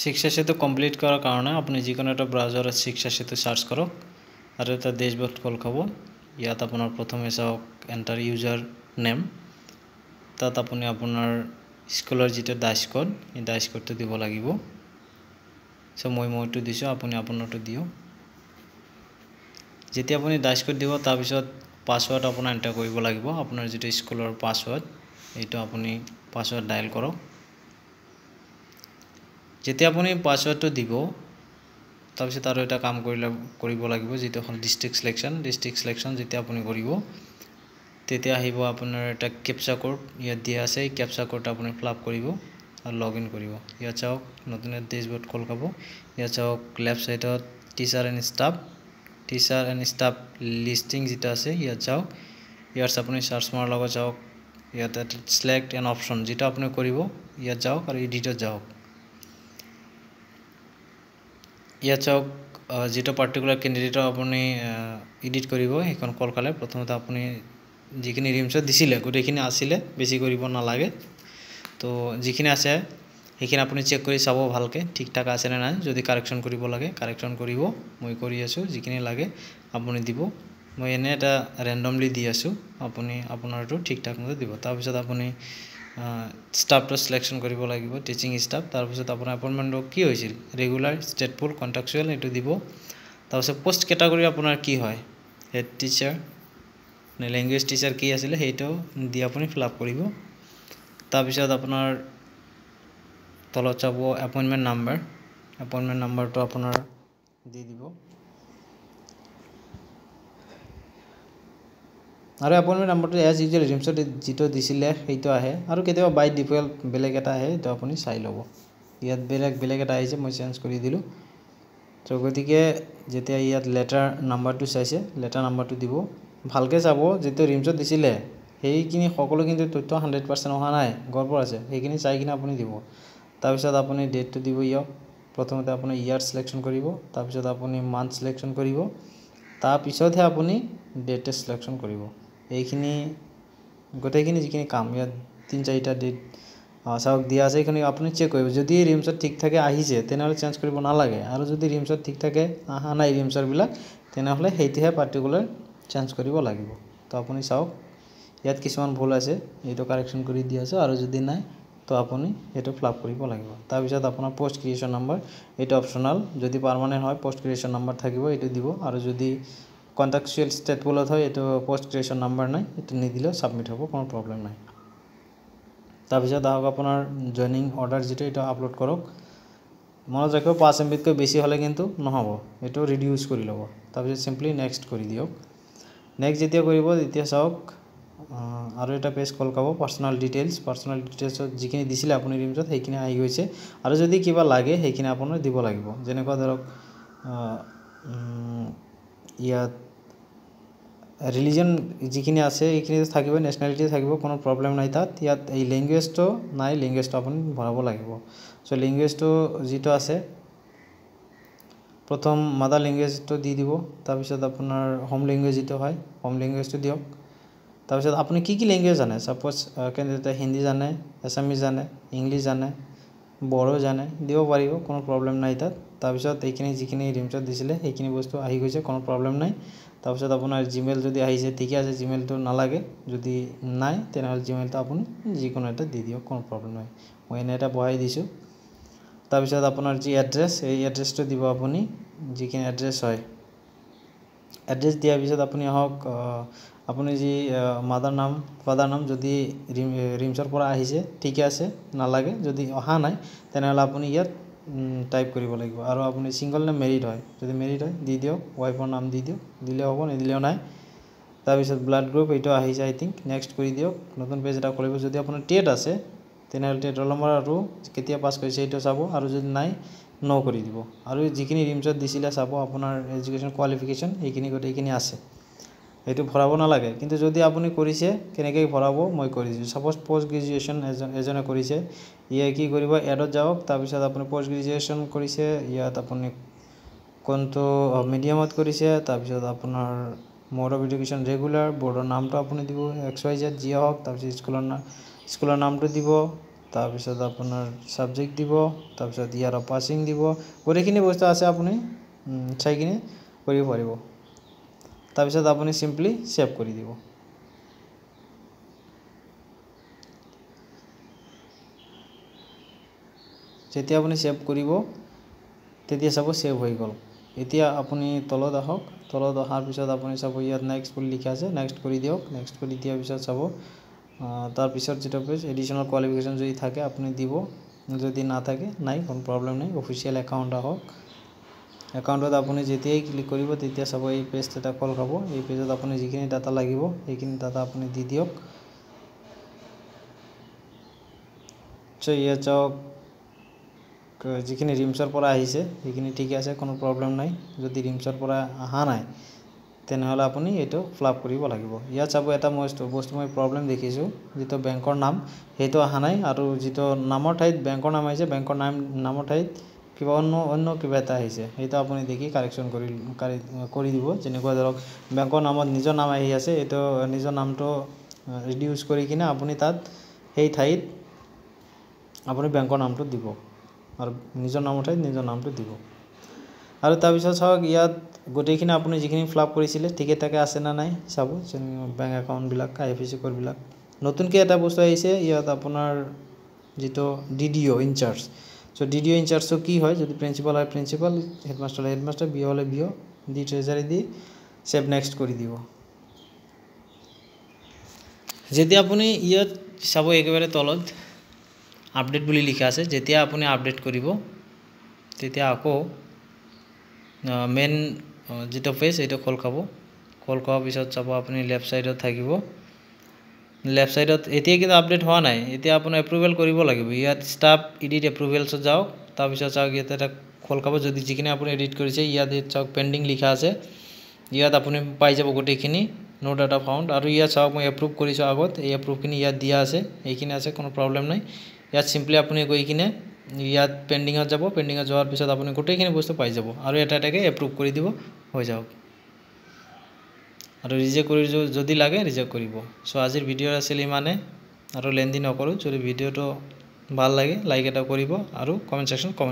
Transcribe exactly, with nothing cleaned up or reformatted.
शिक्षा सेतु कमप्लीट करार कारण अपनी जिको एक ब्राउजारे शिक्षा सेतु सार्च करक और तार डैशबोर्ड खोल खाब। इतना अपना प्रथम चाहक एंटार यूजार नेम तक अपनी अपनार स्कूलर जी डाइस कोड ये डाइस कोड तो दी लगे। सो मैं मैं तो दीस अपनी अपनार तो दियो যেতিয়া अपनी डाइस कोड दी तार पासवर्ड अपना एंटार कर लगे। अपना जी स्कूलर पासवर्ड ये अपनी पासवर्ड डायल कर যেতিয়া अपनी पासवर्ड तो दी तार और एक काम कर लगे जी डिस्ट्रिक्ट सिलेक्शन डिस्ट्रिक्ट सिलेक्शन जैसे अपनी कर कैप्चा कोड इतना दिया आए कैप्चा कोड अपनी फिलआप कर लग इन कर चाहक नतुन डैशबोर्ड खोल खाब। इतना चाहक left side teacher and staff teacher and staff listing जी आए इतना चाहक इतना अपनी सार्च मार चाहक इतना सिलेक्ट एंड ऑप्शन जी अपनी कर जाओक और एडिट जाओक। इतना चाहक जी पार्टिकुलार कैंडिडेट अपनी एडिट कर कलकाले प्रथम अपनी जिखिन रिम्स दिखे गोटेखिनि आसिले बेसि नालागे तो जिखिनि आसे हेखिनि अपनी चेक कर चाब भालके ठीक ठाक आसे ना जो कारेक्शन कर लगे कारेक्शन कर मैं कर आसो जिखिनि लागे अपनी दी मैं एने एटा रेंडमली दी आसो अपनी अपनारो ठीक ठाक मत दी। तारपिছত अपनी स्टाफ सिलेक्शन कर लगे टीचिंग स्टाफ तारपिছত अपना अपॉइंटमेंट कि होइसिल रेगुलर स्टेटफुल कन्ट्रैक्चुअल ये दी। तारपिছত पोस्ट कैटेगरी अपना कि है हेड टीचर ने लैंग्वेज टीचर की आसिले दी अपनी फिलआप कर। तारपिছত अपनार तल चाब अपॉइंटमेंट नम्बर अपॉइंटमेंट नम्बर तो अपनार दी दी और अपॉइंटमेंट नम्बर तो एज यूजुअल रिम्स जी दिले तो आए और केतियाबा बाय डिफल्ट बेलेग एटा आए तो अपनी चाई लब। इतना बेलेग बेलेग एटा आइसे मैं चेन्ज कर दिल तो गति के जेतिया इतना लेटार नम्बर तो चाइसे लेटार नम्बर तो दी भालके चाब जो रिम्स दिले सैखिनि सको कि तथ्य हंड्रेड पार्सेंट अहरा ना गड़बड़ आसेखि चाई कि अपनी दी। तारपिছত अपनी डेट तो दी प्रथम अपनी इयार सिलेक्शन कर तारपिছত अपनी मान्थ सिलेक्शन कर तारपिछतहे अपनी डेट सिलेक्शन कर गोटेखिनि जिखिनि काम इतना तीन चारिटा डेट चाहक दिया आछे ये अपनी चेक कर जो रिम्स ठीक ठाक आइसे चेन्ज कर नालागे और जो रिम्स ठीक ठाक अहा ना रिम्सर बिल्कुल पार्टिकुलार चेन्ज कर लगे। तो अपनी चाहक इतना किसान भूल आसे ये कारेक्शन कर दी आसो और जो ना तो अपनी ये फिलआप कर लगे। तारपिছত अपना पोस्ट क्रिएशन नम्बर ये अपशनल जो परमानेंट है पोस्ट क्रिएशन नम्बर थको ये दी और जो कन्ट्रैक्चुअल स्टेटफुल है ये पोस्ट क्रिएशन नम्बर ना ये निदिले सबमिट हम कोनो प्रॉब्लम ना। तारपिছত आहक अपनार जॉइनिंग ऑर्डर जी ये आपलोड करक मन रख पाँच एम बितक बेसि हमें क्योंकि नहब ये रिड्यूस कर लो। तारपिছত सिम्पली नेक्स्ट कर दियक नेक्स्ट जेतिया करिब चाहक और एक पेज खोल खाब पार्सनल डिटेल्स पार्सनल डिटेल्स जिखिनि दिले अपनी रिम्स सैखिनि आहि गई और जो क्या लगे सैखिनि अपना दी लगे जेने धरक इतना रिलिजन जिखिनि आसे ये थको नेशनैलिटी थको प्रॉब्लम ना तक इतना लैंगुएज तो ना लैंगुएज तो अपनी भराब लगे। सो लैंगुएज तो जी आसे प्रथम मदार लैंगुएज तो दी दी तारपिছত अपनार होम लैंगुएज जी है होम लैंगुएज तो दियक। तारपिছত अपनी कि कि लैंगुएज जाने सपोज कैंडिडेटे हिंदी जाने एसामिज जाने इंग्लिश जाने बड़ो जाने दी पार कोनो प्रॉब्लम ना तक। तारपिছত ये जिखिनि रिम्स दिले सैखिनि बस्तु आहि गई कोनो प्रॉब्लम ना। तारपिছত अपना जिमेल जो आइए ठीक है जिमेल तो नालागे जो ना जिमेल तो अपनी जिको एट दी दियक कोनो प्रॉब्लम ना मैं इन्हें एटा बहाई दीसूँ। तारपिছত अपना जी एड्रेस ये एड्रेस तो दी अपनी जिखिनि एड्रेस है एड्रेस दियार पाছত अपनी हक अपनी जी मदार नाम फादार नाम जो रिम रिम्सर पर आहिसे ठीक आसे नालागे जो अहा ना तेनहले अपनी इतना टाइप कर लगे और अपनी सिंगल ने मेरिड है जो मेरिड है दी दियक वाइफर नाम दी दियक दिले हम निदिलेओ ना। तारपिছত ब्लाड ग्रुप ये आहिसे आई थिंक नेक्स्ट कर दियक नतुन पेज एटा खोलिब जो अपना टेट आसे तेनहले टेट रोल नम्बर और केतिया पास करिसे ये चाब और जो ना नो कर दी और जिखिनि रिम्स दिले चाब अपनार एजुकेशन क्वालिफिकेशन ये गोटेखिनि आसे ये भराब नालागे किन्तु जो आपनी के भराब मैं कर दी। सपोज पोस्ट ग्रेजुएशन एजने कि एडत जाओक तारपिছত अपनी पोस्ट ग्रेजुएशन इतना अपनी कोनतो मीडियामत तारपिছত अपनार मोड अफ एडुकेशन रेगुलर बोर्डर नाम तो अपनी दी एक्स वाई जेड जी हक तारपिছত स्कूलर स्कूलर नाम तो दी तारपिছত आपनर सबजेक्ट दिबो तारपिছত इयार पासिंग दिबो गोटेखिनि बस्तु आछे आपुनि चाहि किने करिब परिबो तारपिছত आपुनि सिम्पली सेव करि दिबो। जेतिया आपुनि सेव करिबो तेतिया सब सेव होइ गल। एतिया आपुनि तलत आहक तलत अहार पिছত आपुनि सब इयार नेक्स्ट বুলি लिखा आछे नेक्स्ट करि दियक। नेक्स्ट करि दिया पिছত सब तार पीछे जो पेज एडिशनल क्वालिफिकेशन जो थे अपनी दीब जो ना थे नाई प्रॉब्लम नहीं ऑफिशियल अकाउंट हक अकाउंट अपनी जैसे क्लिक कर सब ये पेज एट कल खा ये पेजत अपनी जीखनी डाटा लगे ये डाटा अपनी दी दियक। सो ये चाहक जीखनी रिम्सर पर आखिनी ठीक है कोनो प्रॉब्लम ना जो रिम्सर पर अहा ना तेनहले आपुनी एटो फ्लप करिब लागिब। इया चाबो एटा मस्त बस्तु मैं प्रॉब्लम देखिछु जितो बैंकर नाम हेतो अहा नाई आरो जितो नामर ठाइत बैंकर नाम आइसे बैंकर नाम नामर ठाइत किबा अन्य अन्य किबा एटा आइसे हेतो आपुनी देखि कारेक्शन करि करि दिबो। जेनेका धरक बैंकर नामत निजर नाम आहि आसे एतो निजर नामटो रिड्यूस करि किना आपुनी तात हेई ठाइत आपुनी बैंकर नामटो दिब आरो निजर नामर ठाइत निजर नामटो दिब। आरो ताबिसत छक इयात गोटेखिनि आपुनि जिखिनि फ्लप करिसिले ठीक ठाके आसे ना नाई सब बैंक अकाउंट बिलाक आईएफएससी कोड बिलाक नतुनके एटा बस्तु आइसे इयात आपुनार जितो DDO incharge. So DDO incharge तो की हय जदि प्रिंसिपल हय प्रिंसिपल हेडमास्टर हय हेडमास्टर बीओ हय बीओ दि ट्रेजारी दि सेव नेक्स्ट करि दिबो। जदि आपुनि इयात सब एकेबारे तलत आपडेट बुली लिखा आसे जेतिया आपुनि आपडेट करिबो तेतिया आको मेन जो पेज ये खोल खा खोल खा पीछे चाब अपनी लेफ्ट साइड थको लेफ्ट साइड क्या आपडेट हुआ ना इतना अपना एप्रुवेल लगे इतना स्टाफ एडिट एप्रुवेल्स जाओक तार खोल खा जो जीखने अपनी एडिट कर पेंडिंग लिखा आसे इतना अपनी पाई जा गोटेखी नो डाटा फाउंड और इतना चाहक मैं एप्रुव कर आगत ये एप्रुवखि इतना दिया आसे ये आसे कोनो प्रॉब्लम ना इतना सिम्पली अपनी गई किने इतना पेंडिंग जब पेंडिंग जो पीछे अपनी गोटेखी बस्तु पाई जा और एटाटे एप्रुव कर दी हो जाओ और रिजेक्ट कर लगे रिजेक्ट कर। सो आज भिडिओ आसिल इमाने और लेंदी नकरो जो भिडिओ भल लगे लाइक एट कर कमेंट सेक्शन कमेंट।